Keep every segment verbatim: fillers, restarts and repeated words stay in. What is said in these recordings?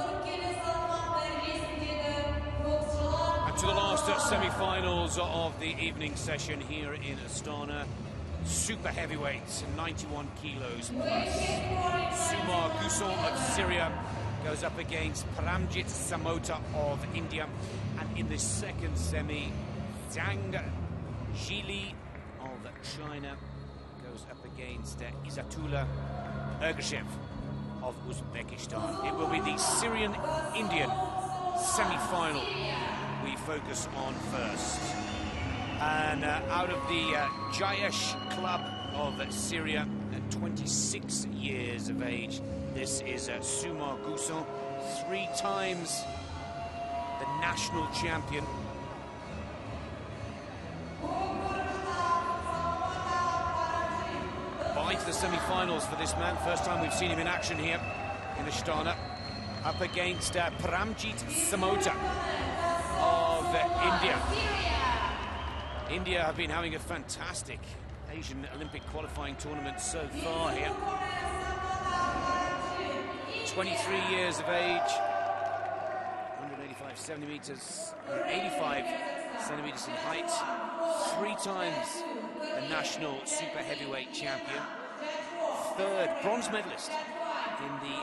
And to the last semi-finals of the evening session here in Astana, super heavyweights, ninety-one kilos plus. Sumar Khuso of Syria goes up against Paramjeet Samota of India. And in the second semi, Zhang Zhilei of China goes up against uh, Izatula Irkachev of Uzbekistan. It will be the Syrian-Indian semi-final we focus on first. And uh, out of the uh, Jayesh club of uh, Syria, at twenty-six years of age, this is uh, Soumar Ghossoun, three times the national champion. Into the semi-finals for this man, first time we've seen him in action here in Astana, up against uh, Paramjeet Samota of uh, India. India have been having a fantastic Asian Olympic qualifying tournament so far here. twenty-three years of age, one hundred eighty-five centimeters, eighty-five centimeters in height, three times the national super heavyweight champion, third bronze medalist in the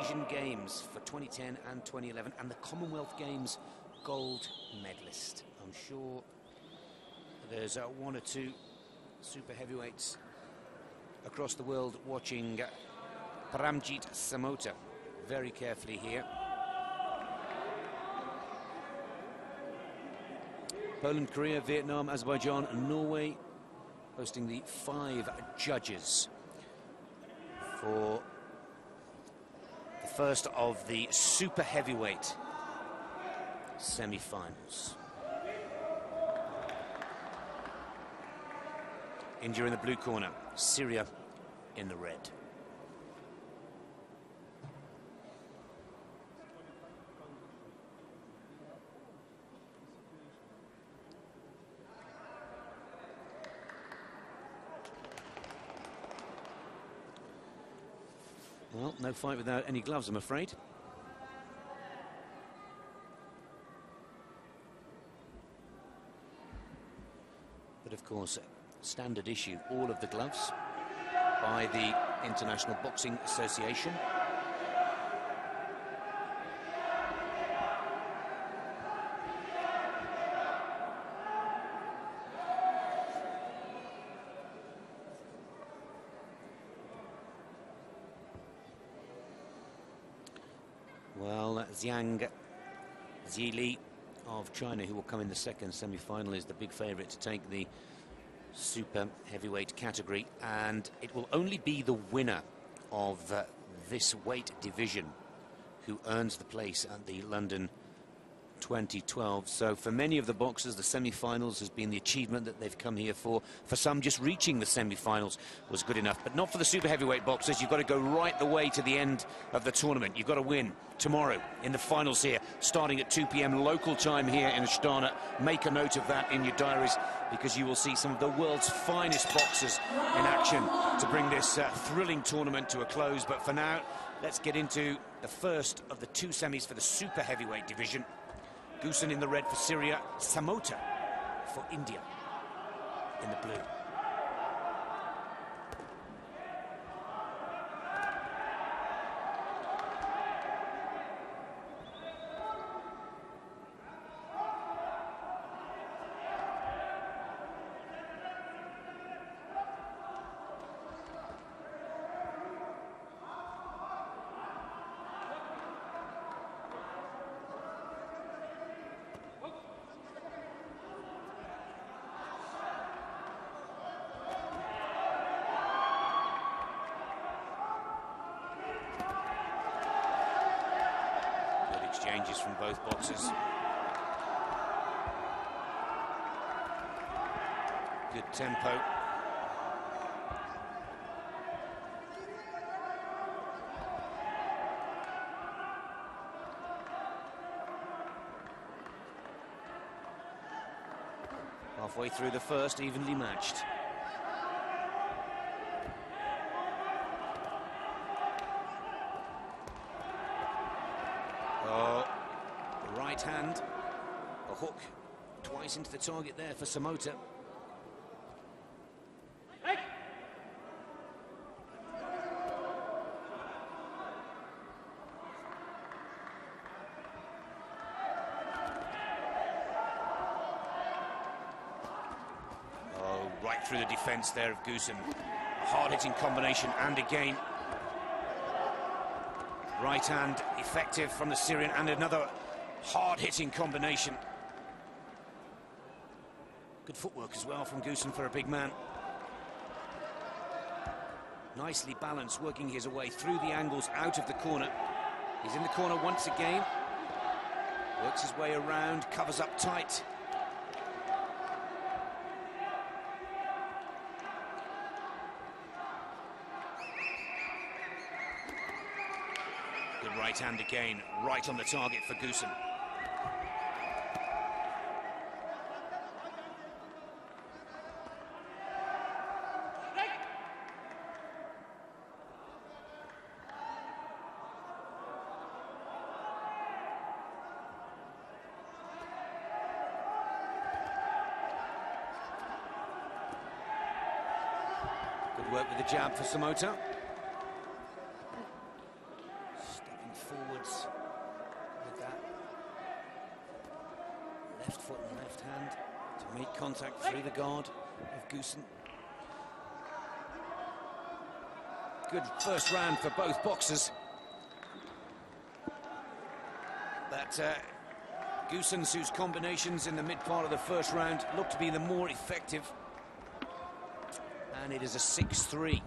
Asian Games for twenty ten and twenty eleven, and the Commonwealth Games gold medalist. I'm sure there's uh, one or two super heavyweights across the world watching uh, Paramjeet Samota very carefully here. Poland, Korea, Vietnam, Azerbaijan and Norway hosting the five judges for the first of the super heavyweight semi-finals. India in the blue corner, Syria in the red. Well, no fight without any gloves, I'm afraid. But of course, standard issue, all of the gloves by the International Boxing Association. Well, Zhang Zhilei of China, who will come in the second semi-final, is the big favourite to take the super heavyweight category, and it will only be the winner of uh, this weight division who earns the place at the London twenty twelve. So for many of the boxers, the semi-finals has been the achievement that they've come here for. For some, just reaching the semi-finals was good enough, but not for the super heavyweight boxers. You've got to go right the way to the end of the tournament. You've got to win tomorrow in the finals here, starting at two p m local time here in Astana. Make a note of that in your diaries, because you will see some of the world's finest boxers in action to bring this uh, thrilling tournament to a close. But for now, let's get into the first of the two semis for the super heavyweight division. Ghossoun in the red for Syria, Samota for India in the blue. Exchanges from both boxers. Good tempo. Halfway through the first, evenly matched. right hand. A hook twice into the target there for Samota. Oh, right through the defence there of Ghossoun. A hard-hitting combination, and again. Right hand effective from the Syrian, and another hard-hitting combination. Good footwork as well from Ghossoun for a big man. Nicely balanced, working his way through the angles out of the corner. He's in the corner once again. Works his way around, covers up tight. Right hand again, right on the target for Ghossoun. Good work with the jab for Samota. Forwards with that left foot and left hand to make contact through the guard of Ghossoun. Good first round for both boxers. That uh, Ghossoun's, whose combinations in the mid part of the first round looked to be the more effective, and it is a six three.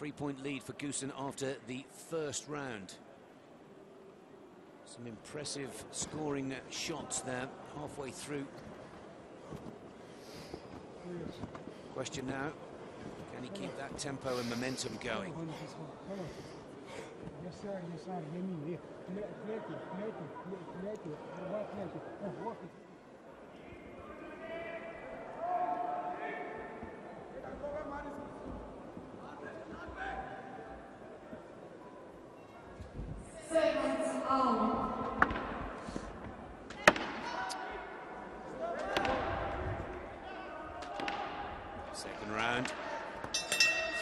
Three-point lead for Ghossoun after the first round. Some impressive scoring shots there halfway through. Question now, can he keep that tempo and momentum going? Second round,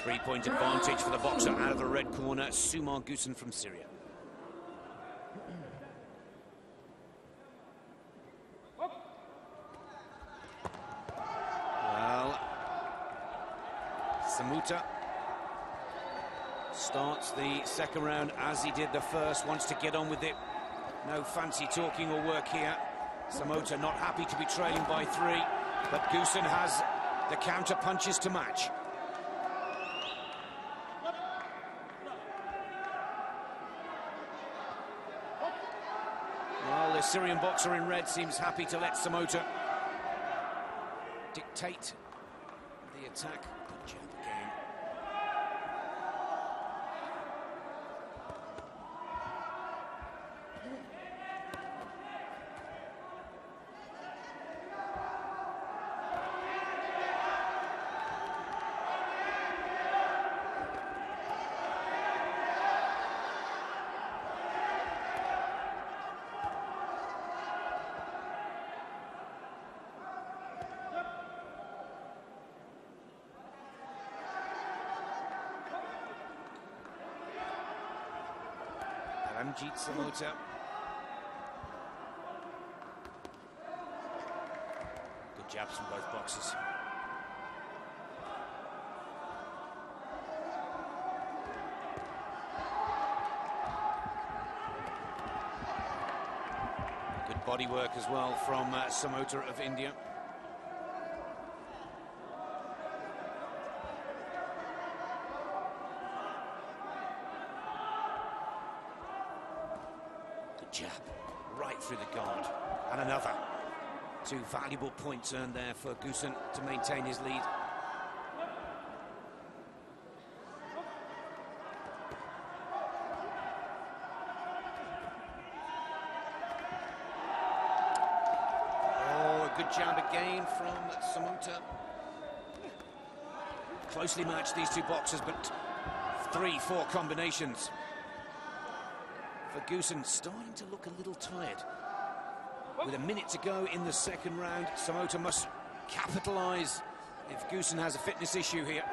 three-point advantage for the boxer out of the red corner, Soumar Ghossoun from Syria. Well, Samota starts the second round as he did the first, wants to get on with it. No fancy talking or work here. Samota not happy to be trailing by three, but Ghossoun has the counter punches to match. Well, the Syrian boxer in red seems happy to let Samota dictate the attack. Good jab again. Paramjeet Samota. Good jabs from both boxers. Good body work as well from uh, Samota of India. Jab right through the guard, and another. Two valuable points earned there for Ghossoun to maintain his lead. Oh, a good jab again from Samota. Closely matched, these two boxers, but three, four combinations. for Ghossoun, starting to look a little tired. With a minute to go in the second round, Samota must capitalise if Ghossoun has a fitness issue here.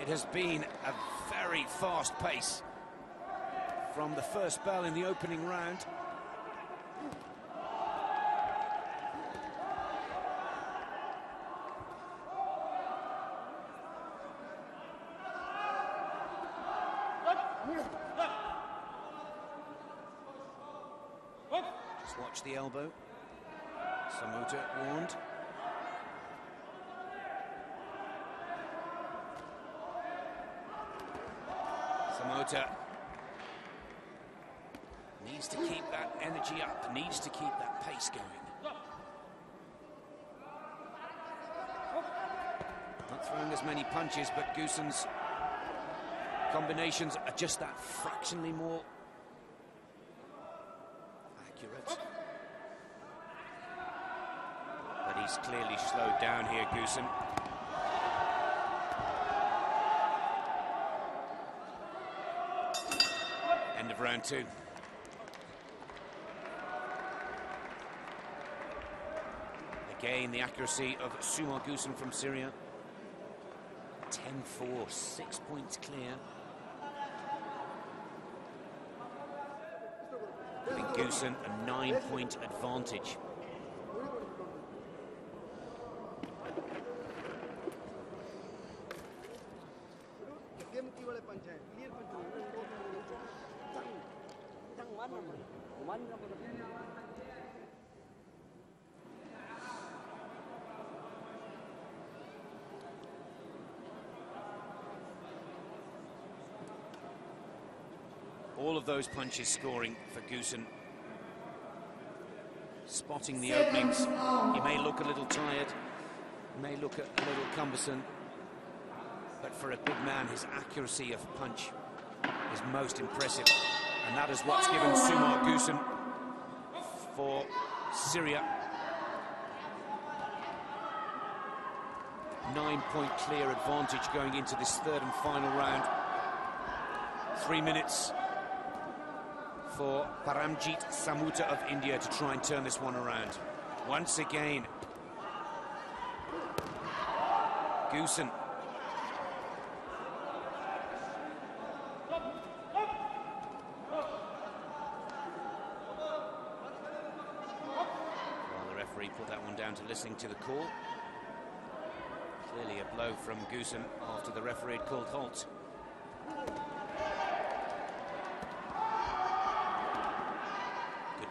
It has been a very fast pace from the first bell in the opening round. Just watch the elbow. Samota warned. Samota needs to keep that energy up, needs to keep that pace going. Not throwing as many punches, but Ghossoun's combinations are just that fractionally more accurate. But he's clearly slowed down here, Ghossoun. End of round two. Again, the accuracy of Soumar Ghossoun from Syria. ten four, six points clear. Giving Ghossoun a nine-point advantage. All of those punches scoring for Ghossoun. Spotting the openings. He may look a little tired, may look a little cumbersome, but for a big man, his accuracy of punch is most impressive. And that is what's given Soumar Ghossoun for Syria. Nine-point clear advantage going into this third and final round. Three minutes for Paramjeet Samota of India to try and turn this one around. Once again, Ghossoun well, the referee put that one down to listening to the call. Clearly a blow from Ghossoun after the referee had called halt.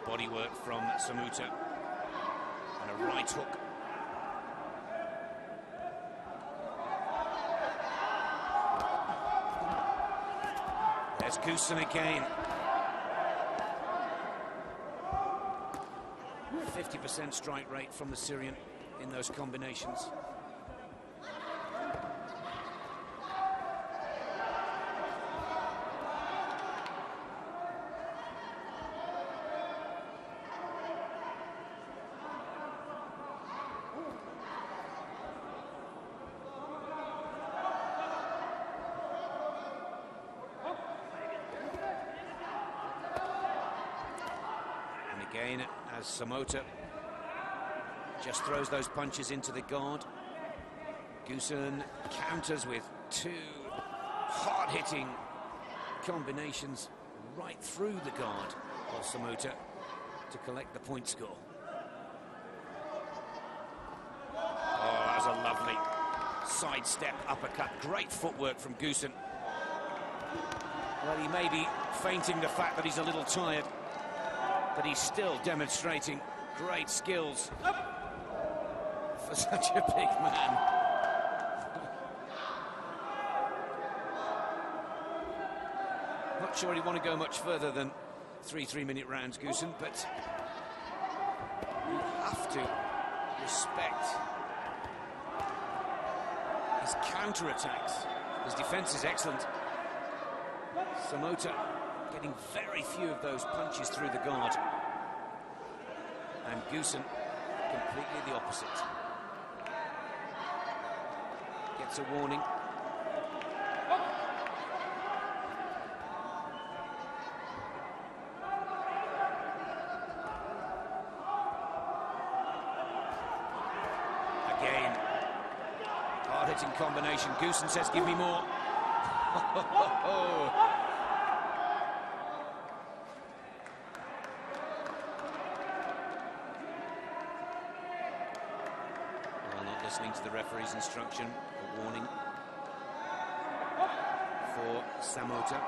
Body work from Samota and a right hook. There's Ghossoun again. fifty percent strike rate from the Syrian in those combinations. Again, as Samota just throws those punches into the guard, Ghossoun counters with two hard-hitting combinations right through the guard of Samota to collect the point score. Oh, that was a lovely sidestep uppercut. Great footwork from Ghossoun. Well, he may be feinting the fact that he's a little tired, but he's still demonstrating great skills for such a big man. Not sure he want to go much further than three three-minute rounds, Ghossoun, but you have to respect his counter-attacks. His defence is excellent. Samota getting very few of those punches through the guard. And Ghossoun, completely the opposite. Gets a warning. frustrating combination. Ghossoun says, give me more. Well, not listening to the referee's instruction, a warning for Samota.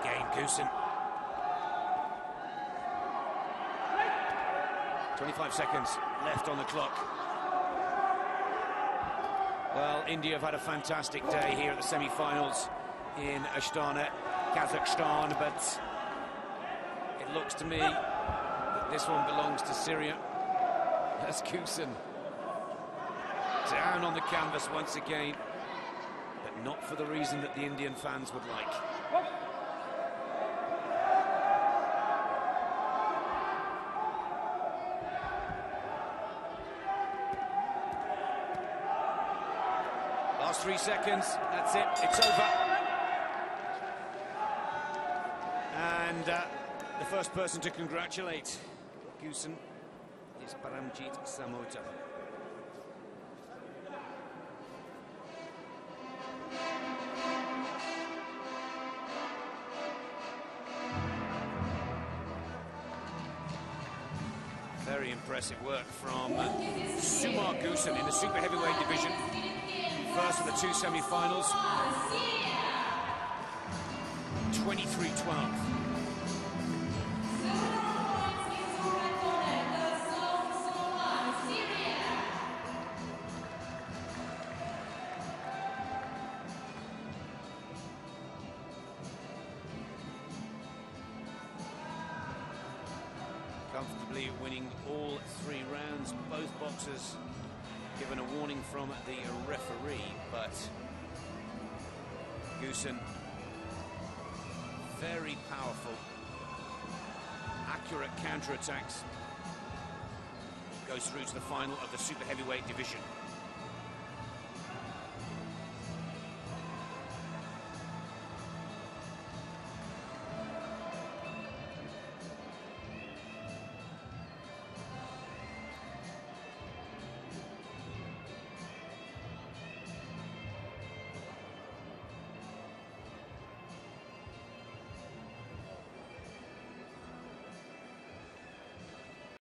Again, Ghossoun. twenty-five seconds left on the clock. Well, India have had a fantastic day here at the semi-finals in Astana, Kazakhstan, but it looks to me that this one belongs to Syria. That's Ghossoun. Down on the canvas once again, but not for the reason that the Indian fans would like. Last three seconds, that's it, it's over. And uh, the first person to congratulate Ghossoun is Paramjeet Samota. Very impressive work from uh, Soumar Ghossoun in the super heavyweight division. First of the two semi-finals, twenty-three twelve. Comfortably winning all three rounds, both boxers given a warning from the referee, but Ghossoun, very powerful, accurate counter-attacks, goes through to the final of the super heavyweight division.